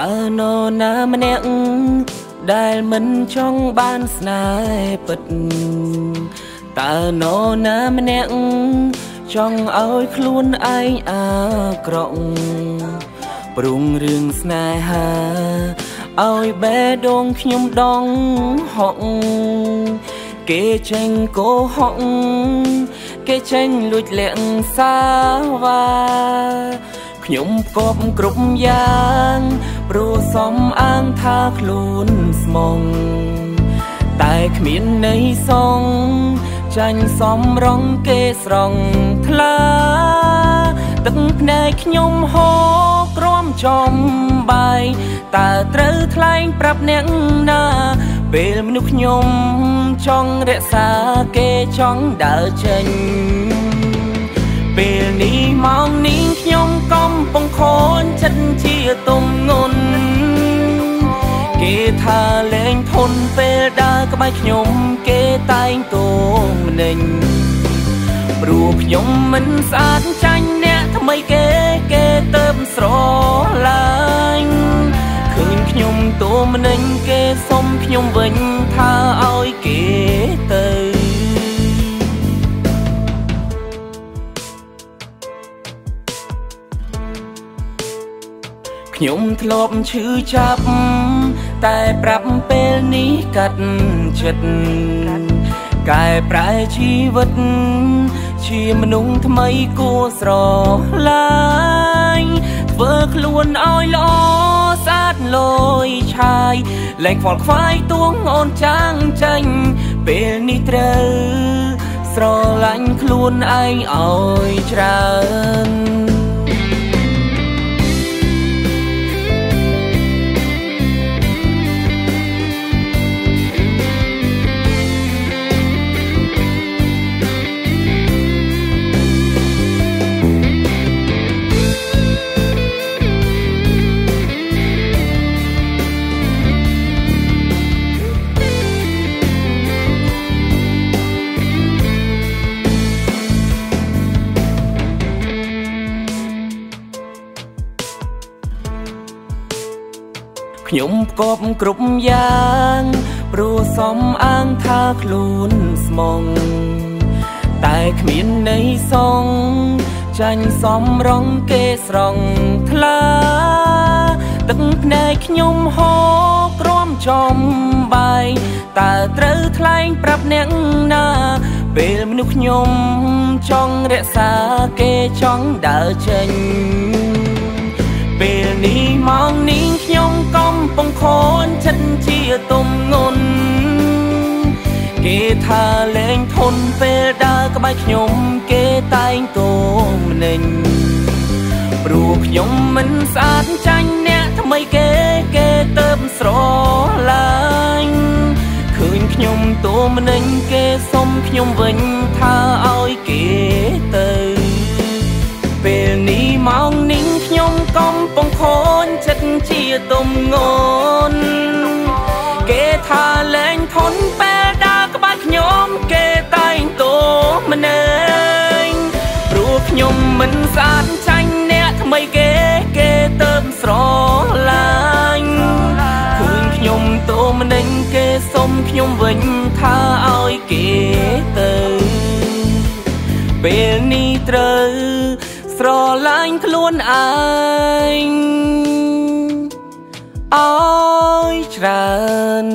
ตาโนนามันเนงได้มันช่องบ้านสนายปิดตาโนนามันเนงช่องเอาคลุ้นไออากรองปรุงเรื่องสนายหาเอาเบดงขยมดองห้องเกเชงโกห้องเกเชงลุดเลี้ยงสาวาขยมกบกรุบยางปรูสมอ้างทาคลุนสมองแต่ขมิ้นในซองจันสมร้องเกสรองทลาตึงในขยมหอกร่วมจมใบแต่เตรอทลายปรับเนียงนาเปลมนุขยมจ้องเรศาเกจ้องดาวเชนเปลนี้มองนิ่งขยมก้มปองโคนฉันเชี่ยตมงนเกทาเล่งทนเปลดากระบายขยมเกตายตัวหนึ่งปลูกขยมมันสาดใจเนี่ยทำไมเกเติมสโลลายคืนขยมตัวมันหนึ่งเกสมขยมเว้นทาเอาเกเติขยมทลบชื่อจับแต่ปรับเป็นนี้กัดจัดกายปลายชีวิตชีมนุงทำไมกูสรอลายเบิกล้วนอ้อยลอซาดลอยชายแหล่งฝอดควายตวงอ่อนจ้างจังเป็นนิตรสรอลันคล้วนไออ้อยจรันขยมกบกรุบยางปรูสมอ้างทาคลุนสมองแต่ขมิ้นในซองจันสมร้องเกสรองทลาตึงในขยมหอกร่วมจมใบแต่เตรอทลายปรับเนียงนาเปลมนุขยมจ้องเรศาเกจ้องดาวเชนเปลนี้มองนิ่งขยมก้มปองโคนฉันเชี่ยตมงนเกทาเล่งทนเปลดากระบายขยมเกตายตัวหนึ่งปลูกขยมมันสาดใจเนี่ยทำไมเกเติมสโลลายคืนขยมตัวหนึ่งเกสมขยมเว้นทาเอาเกเติมเปลนี้มองนิ่งขยมก้มปองโคนฉันเชี่ยตมงนเกทาเล่งทนเปลดากระบายขยมเกตายตัวหนึ่งปลูกขยมมันสาดใจไม่เกเติมสโลลายคืนขยมตัวมันหนึ่งเกสมขยมเว้นท่าเอาเกเติมเป็นนิตรสโลลายคล้วนไออ้อยจรัน